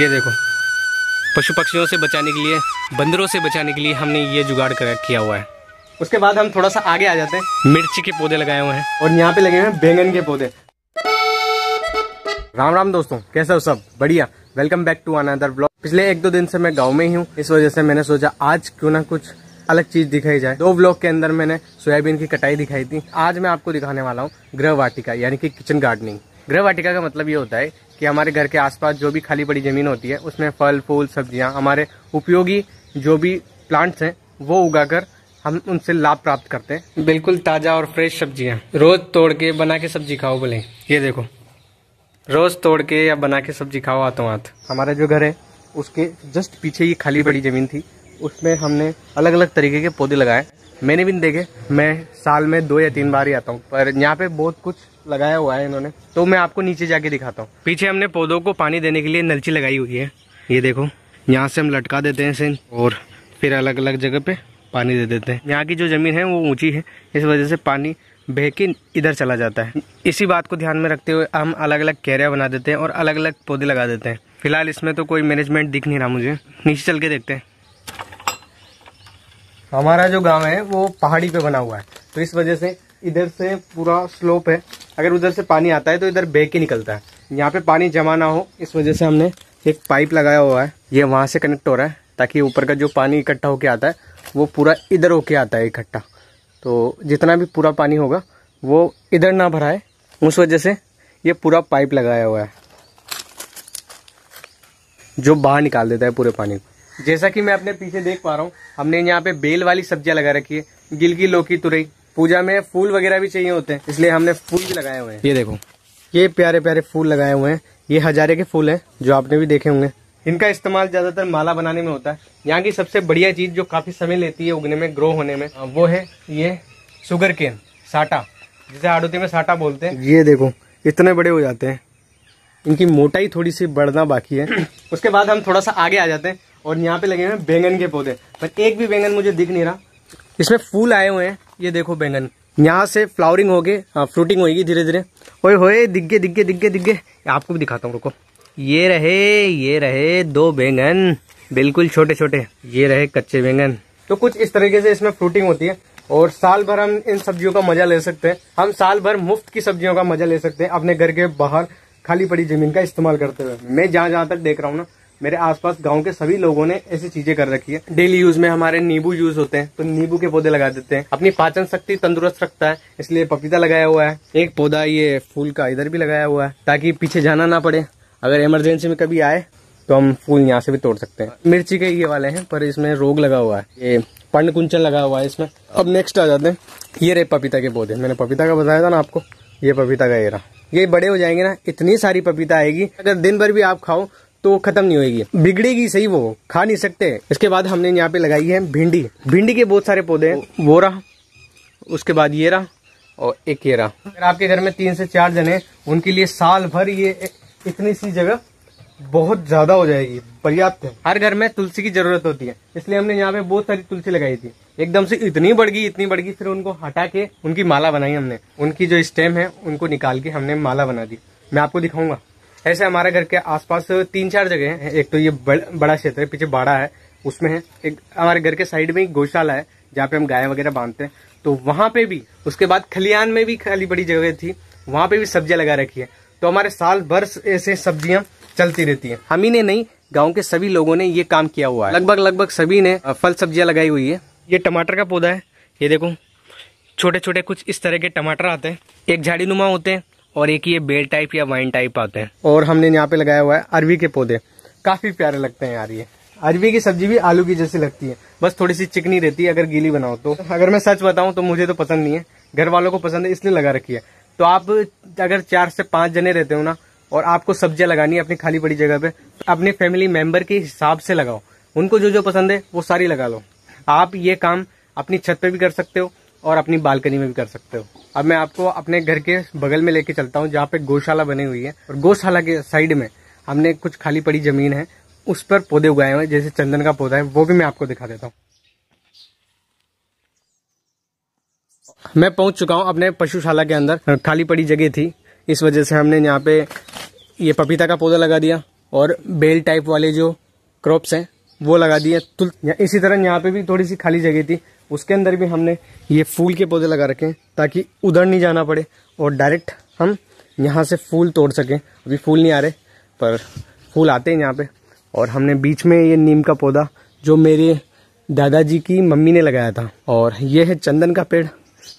ये देखो, पशु पक्षियों से बचाने के लिए, बंदरों से बचाने के लिए हमने ये जुगाड़ किया हुआ है। उसके बाद हम थोड़ा सा आगे आ जाते हैं, मिर्ची के पौधे लगाए हुए हैं और यहाँ पे लगे हुए हैं बैंगन के पौधे। राम राम दोस्तों, कैसे हो सब? बढ़िया। Welcome back to another blog. पिछले एक दो दिन से मैं गाँव में ही हूँ, इस वजह से मैंने सोचा आज क्यों ना कुछ अलग चीज दिखाई जाए। दो ब्लॉग के अंदर मैंने सोयाबीन की कटाई दिखाई थी, आज मैं आपको दिखाने वाला हूँ गृह वाटिका यानी कि किचन गार्डनिंग। गृह वाटिका का मतलब ये होता है कि हमारे घर के आसपास जो भी खाली पड़ी जमीन होती है उसमें फल फूल सब्जियां, हमारे उपयोगी जो भी प्लांट्स हैं वो उगाकर हम उनसे लाभ प्राप्त करते हैं। बिल्कुल ताजा और फ्रेश सब्जियां रोज तोड़ के बना के सब्जी खाओ। बोले ये देखो, रोज तोड़ के या बना के सब्जी खाओ हाथों हाथ। हमारा जो घर है उसके जस्ट पीछे ये खाली पड़ी जमीन थी, उसमें हमने अलग अलग तरीके के पौधे लगाए। मैंने भी देखे, मैं साल में 2 या 3 बार ही आता हूँ, पर यहाँ पे बहुत कुछ लगाया हुआ है इन्होंने, तो मैं आपको नीचे जाके दिखाता हूँ। पीछे हमने पौधों को पानी देने के लिए नलची लगाई हुई है, ये देखो। यहाँ से हम लटका देते हैं सेन और फिर अलग अलग जगह पे पानी दे देते हैं। यहाँ की जो जमीन है वो ऊंची है, इस वजह से पानी बह के इधर चला जाता है। इसी बात को ध्यान में रखते हुए हम अलग अलग क्यारियाँ बना देते हैं और अलग अलग पौधे लगा देते हैं। फिलहाल इसमें तो कोई मैनेजमेंट दिख नहीं रहा मुझे, नीचे चल के देखते हैं। हमारा जो गांव है वो पहाड़ी पे बना हुआ है, तो इस वजह से इधर से पूरा स्लोप है। अगर उधर से पानी आता है तो इधर बह के निकलता है। यहाँ पे पानी जमा ना हो, इस वजह से हमने एक पाइप लगाया हुआ है, ये वहाँ से कनेक्ट हो रहा है, ताकि ऊपर का जो पानी इकट्ठा होके आता है वो पूरा इधर होके आता है इकट्ठा। तो जितना भी पूरा पानी होगा वो इधर ना भराए, उस वजह से ये पूरा पाइप लगाया हुआ है जो बाहर निकाल देता है पूरे पानी को। जैसा कि मैं अपने पीछे देख पा रहा हूँ, हमने यहाँ पे बेल वाली सब्जियां लगा रखी है, गिलकी, लौकी, तुरई। पूजा में फूल वगैरह भी चाहिए होते हैं, इसलिए हमने फूल भी लगाए हुए हैं। ये देखो, ये प्यारे प्यारे फूल लगाए हुए हैं, ये हजारे के फूल हैं जो आपने भी देखे होंगे। इनका इस्तेमाल ज्यादातर माला बनाने में होता है। यहाँ की सबसे बढ़िया चीज जो काफी समय लेती है उगने में, ग्रो होने में, वो है ये शुगर केन साटा, जिसे हाड़ौती में साटा बोलते हैं। ये देखो, इतने बड़े हो जाते हैं, इनकी मोटाई थोड़ी सी बढ़ना बाकी है। उसके बाद हम थोड़ा सा आगे आ जाते हैं और यहाँ पे लगे हुए हैं बैंगन के पौधे, पर एक भी बैंगन मुझे दिख नहीं रहा। इसमें फूल आए हुए हैं, ये देखो बैंगन। यहाँ से फ्लावरिंग होगी, फ्रूटिंग होगी धीरे धीरे। ओए होए, दिग्गे दिग्गे दिग्गे दिग्गे। आपको भी दिखाता हूँ, रुको। ये रहे 2 बैंगन, बिल्कुल छोटे छोटे, ये रहे कच्चे बैंगन। तो कुछ इस तरीके से इसमें फ्रूटिंग होती है और साल भर हम इन सब्जियों का मजा ले सकते हैं। हम साल भर मुफ्त की सब्जियों का मजा ले सकते हैं अपने घर के बाहर खाली पड़ी जमीन का इस्तेमाल करते हुए। मैं जहाँ तक देख रहा हूँ ना, मेरे आसपास गांव के सभी लोगों ने ऐसी चीजें कर रखी है। डेली यूज में हमारे नींबू यूज होते हैं, तो नींबू के पौधे लगा देते हैं। अपनी पाचन शक्ति तंदुरुस्त रखता है, इसलिए पपीता लगाया हुआ है। एक पौधा ये फूल का इधर भी लगाया हुआ है, ताकि पीछे जाना ना पड़े, अगर इमरजेंसी में कभी आए तो हम फूल यहाँ से भी तोड़ सकते हैं। मिर्ची के ये वाले हैं, पर इसमें रोग लगा हुआ है, ये पर्णकुंचन लगा हुआ है इसमें। अब नेक्स्ट आ जाते हैं, ये रहे पपीता के पौधे। मैंने पपीता का बताया था ना आपको, ये पपीता का एरा। ये बड़े हो जाएंगे ना, इतनी सारी पपीता आएगी, अगर दिन भर भी आप खाओ तो खत्म नहीं होगी, बिगड़ेगी सही, वो खा नहीं सकते। इसके बाद हमने यहाँ पे लगाई है भिंडी। भिंडी के बहुत सारे पौधे हैं, वो रहा, उसके बाद ये रहा और एक ये रहा। अगर आपके घर में 3 से 4 जने, उनके लिए साल भर ये इतनी सी जगह बहुत ज्यादा हो जाएगी, पर्याप्त है। हर घर में तुलसी की जरूरत होती है, इसलिए हमने यहाँ पे बहुत सारी तुलसी लगाई थी। एकदम से इतनी बढ़ गई, इतनी बढ़ गई, फिर उनको हटा के उनकी माला बनाई हमने। उनकी जो स्टेम है उनको निकाल के हमने माला बना दी, मैं आपको दिखाऊंगा। ऐसे हमारे घर के आसपास 3-4 जगह हैं। एक तो ये बड़ा क्षेत्र है, पीछे बाड़ा है, उसमें है। एक हमारे घर के साइड में गौशाला है, जहाँ पे हम गाय वगैरह बांधते हैं, तो वहाँ पे भी। उसके बाद खलिहान में भी खाली बड़ी जगह थी, वहाँ पे भी सब्जियां लगा रखी है। तो हमारे साल भर ऐसे सब्जियां चलती रहती हैं। हम ही ने नहीं, गाँव के सभी लोगों ने ये काम किया हुआ है, लगभग सभी ने फल सब्जियां लगाई हुई है। ये टमाटर का पौधा है, ये देखो, छोटे छोटे कुछ इस तरह के टमाटर आते हैं, एक झाड़ी नुमा होते हैं और एक ये बेल टाइप या वाइन टाइप आते हैं। और हमने यहाँ पे लगाया हुआ है अरवी के पौधे, काफी प्यारे लगते हैं यार। ये अरवी की सब्जी भी आलू की जैसी लगती है, बस थोड़ी सी चिकनी रहती है अगर गीली बनाओ तो। अगर मैं सच बताऊं तो मुझे तो पसंद नहीं है, घर वालों को पसंद है इसलिए लगा रखी है। तो आप अगर 4 से 5 जने रहते हो ना और आपको सब्जियां लगानी है अपनी खाली पड़ी जगह पे, तो अपने फैमिली मेंबर के हिसाब से लगाओ, उनको जो जो पसंद है वो सारी लगा लो। आप ये काम अपनी छत पे भी कर सकते हो और अपनी बालकनी में भी कर सकते हो। अब मैं आपको अपने घर के बगल में लेके चलता हूँ, जहाँ पे गौशाला बनी हुई है, और गौशाला के साइड में हमने कुछ खाली पड़ी जमीन है, उस पर पौधे उगाए हुए, जैसे चंदन का पौधा है, वो भी मैं आपको दिखा देता हूँ। मैं पहुंच चुका हूँ अपने पशुशाला के अंदर, खाली पड़ी जगह थी, इस वजह से हमने यहाँ पे ये पपीता का पौधा लगा दिया, और बेल टाइप वाले जो क्रॉप्स हैं वो लगा दिए। इसी तरह यहाँ पे भी थोड़ी सी खाली जगह थी, उसके अंदर भी हमने ये फूल के पौधे लगा रखे हैं ताकि उधर नहीं जाना पड़े और डायरेक्ट हम यहाँ से फूल तोड़ सकें। अभी फूल नहीं आ रहे पर फूल आते हैं यहाँ पे। और हमने बीच में ये नीम का पौधा जो मेरे दादाजी की मम्मी ने लगाया था, और ये है चंदन का पेड़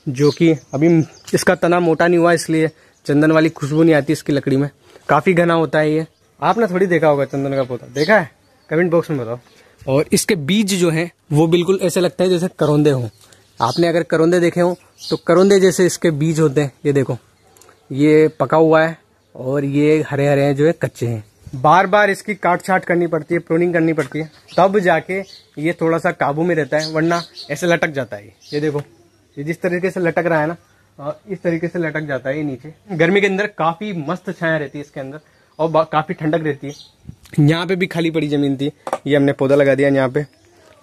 जो कि अभी इसका तना मोटा नहीं हुआ इसलिए चंदन वाली खुशबू नहीं आती इसकी लकड़ी में, काफ़ी घना होता है ये। आपने थोड़ी देखा होगा चंदन का पौधा, देखा है? कमेंट बॉक्स में बताओ। और इसके बीज जो हैं वो बिल्कुल ऐसे लगते हैं जैसे करौंदे हों। आपने अगर करौंदे देखे हों तो करौंदे जैसे इसके बीज होते हैं। ये देखो, ये पका हुआ है और ये हरे हरे हैं जो है कच्चे हैं। बार बार इसकी काट छाट करनी पड़ती है, प्रूनिंग करनी पड़ती है, तब जाके ये थोड़ा सा काबू में रहता है, वरना ऐसे लटक जाता है। ये देखो, ये जिस तरीके से लटक रहा है ना, इस तरीके से लटक जाता है ये नीचे। गर्मी के अंदर काफ़ी मस्त छाया रहती है इसके अंदर और काफ़ी ठंडक रहती है। यहाँ पे भी खाली पड़ी ज़मीन थी, ये हमने पौधा लगा दिया यहाँ पे।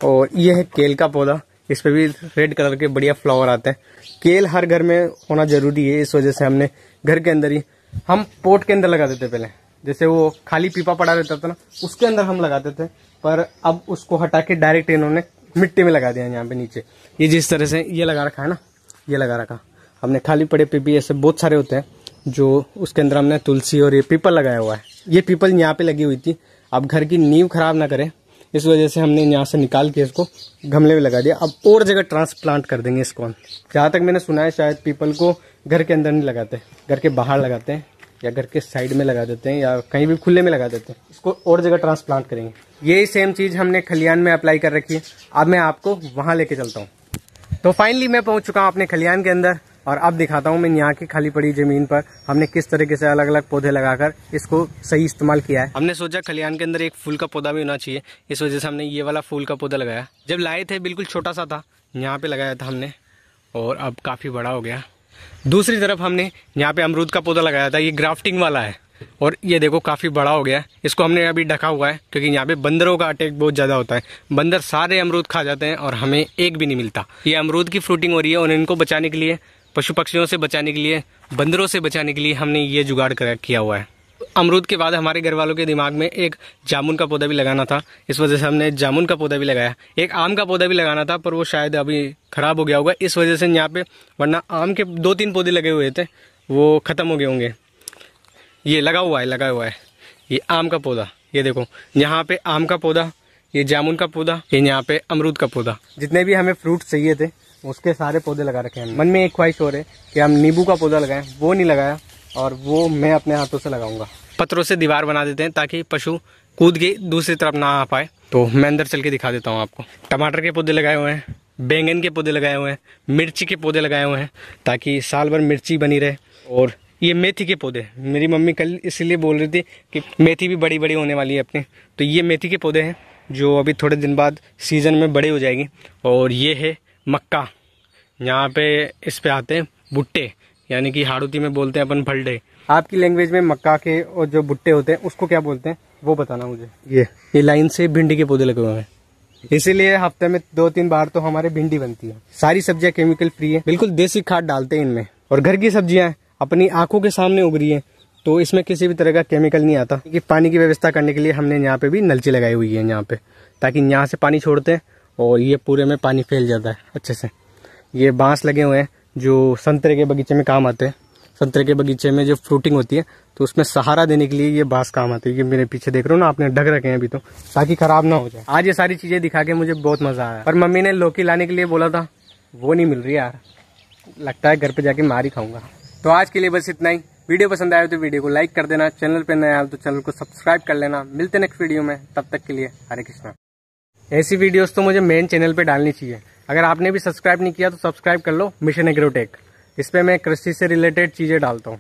और ये है केल का पौधा, इस पर भी रेड कलर के बढ़िया फ्लावर आते हैं। केल हर घर में होना ज़रूरी है, इस वजह से हमने घर के अंदर ही हम पोट के अंदर लगा देते पहले, जैसे वो खाली पीपा पड़ा रहता था ना उसके अंदर हम लगाते थे, पर अब उसको हटा के डायरेक्ट इन्होंने मिट्टी में लगा दिया यहाँ पे नीचे। ये जिस तरह से ये लगा रखा है ना, ये लगा रखा हमने। खाली पड़े पीपे ऐसे बहुत सारे होते हैं जो उसके अंदर हमने तुलसी और ये पीपल लगाया हुआ है। ये पीपल यहाँ पे लगी हुई थी, अब घर की नींव खराब ना करें इस वजह से हमने यहाँ से निकाल के इसको गमले में लगा दिया। अब और जगह ट्रांसप्लांट कर देंगे इसको। जहाँ तक मैंने सुना है शायद पीपल को घर के अंदर नहीं लगाते, घर के बाहर लगाते हैं या घर के साइड में लगा देते हैं या कहीं भी खुले में लगा देते हैं। इसको और जगह ट्रांसप्लांट करेंगे। यही सेम चीज़ हमने खलियान में अप्लाई कर रखी है, अब मैं आपको वहाँ लेके चलता हूँ। तो फाइनली मैं पहुँच चुका हूँ अपने खलियान के अंदर और अब दिखाता हूँ मैं यहाँ की खाली पड़ी ज़मीन पर हमने किस तरीके से अलग अलग पौधे लगाकर इसको सही इस्तेमाल किया है। हमने सोचा खलियान के अंदर एक फूल का पौधा भी होना चाहिए, इस वजह से हमने ये वाला फूल का पौधा लगाया। जब लाए थे बिल्कुल छोटा सा था, यहाँ पर लगाया था हमने और अब काफ़ी बड़ा हो गया। दूसरी तरफ हमने यहाँ पे अमरूद का पौधा लगाया था, ये ग्राफ्टिंग वाला है और ये देखो काफ़ी बड़ा हो गया। इसको हमने अभी ढका हुआ है क्योंकि यहाँ पे बंदरों का अटैक बहुत ज़्यादा होता है, बंदर सारे अमरूद खा जाते हैं और हमें एक भी नहीं मिलता। ये अमरूद की फ्रूटिंग हो रही है और इनको बचाने के लिए, पशु पक्षियों से बचाने के लिए, बंदरों से बचाने के लिए हमने ये जुगाड़ किया हुआ है। अमरूद के बाद हमारे घर वालों के दिमाग में एक जामुन का पौधा भी लगाना था, इस वजह से हमने जामुन का पौधा भी लगाया। एक आम का पौधा भी लगाना था पर वो शायद अभी ख़राब हो गया होगा, इस वजह से यहाँ पे, वरना आम के 2-3 पौधे लगे हुए थे वो ख़त्म हो गए होंगे। ये लगा हुआ है ये आम का पौधा। ये देखो यहाँ पर आम का पौधा, ये जामुन का पौधा, ये यहाँ पर अमरूद का पौधा। जितने भी हमें फ्रूट चाहिए थे उसके सारे पौधे लगा रखे हैं। मन में एक ख्वाहिश और है कि हम नींबू का पौधा लगाएं, वो नहीं लगाया और वो मैं अपने हाथों से लगाऊंगा। पत्थरों से दीवार बना देते हैं ताकि पशु कूद के दूसरी तरफ ना आ पाए। तो मैं अंदर चल के दिखा देता हूँ आपको। टमाटर के पौधे लगाए हुए हैं, बैंगन के पौधे लगाए हुए हैं, मिर्ची के पौधे लगाए हुए हैं ताकि साल भर मिर्ची बनी रहे। और ये मेथी के पौधे, मेरी मम्मी कल इसीलिए बोल रही थी कि मेथी भी बड़ी बड़ी होने वाली है अपनी, तो ये मेथी के पौधे हैं जो अभी थोड़े दिन बाद सीज़न में बड़े हो जाएगी। और ये है मक्का, यहाँ पे इस पर आते हैं भुट्टे, यानी कि हाड़ूती में बोलते हैं अपन फलडे। आपकी लैंग्वेज में मक्का के और जो भुट्टे होते हैं उसको क्या बोलते हैं वो बताना मुझे। ये लाइन से भिंडी के पौधे लगे हुए हैं, इसीलिए हफ्ते में 2-3 बार तो हमारे भिंडी बनती है। सारी सब्जियां केमिकल फ्री है, बिल्कुल देसी खाद डालते हैं इनमें और घर की सब्जियां अपनी आंखों के सामने उग रही है तो इसमें किसी भी तरह का केमिकल नहीं आता। कि पानी की व्यवस्था करने के लिए हमने यहाँ पे भी नलची लगाई हुई है यहाँ पे, ताकि यहाँ से पानी छोड़ते हैं और ये पूरे में पानी फैल जाता है अच्छे से। ये बांस लगे हुए हैं जो संतरे के बगीचे में काम आते हैं। संतरे के बगीचे में जो फ्रूटिंग होती है तो उसमें सहारा देने के लिए ये बांस काम आते हैं। ये मेरे पीछे देख रहे हो ना, आपने ढक रखे हैं अभी तो ताकि खराब ना हो जाए। आज ये सारी चीज़ें दिखा के मुझे बहुत मज़ा आया, पर मम्मी ने लौकी लाने के लिए बोला था, वो नहीं मिल रही यार, लगता है घर पर जाके मार ही खाऊंगा। तो आज के लिए बस इतना ही। वीडियो पसंद आए तो वीडियो को लाइक कर देना, चैनल पर नया आए तो चैनल को सब्सक्राइब कर लेना। मिलते नेक्स्ट वीडियो में, तब तक के लिए हरे कृष्णा। ऐसी वीडियोज़ तो मुझे मेन चैनल पर डालनी चाहिए, अगर आपने भी सब्सक्राइब नहीं किया तो सब्सक्राइब कर लो मिशन एग्रोटेक। इस पर मैं कृषि से रिलेटेड चीज़ें डालता हूँ।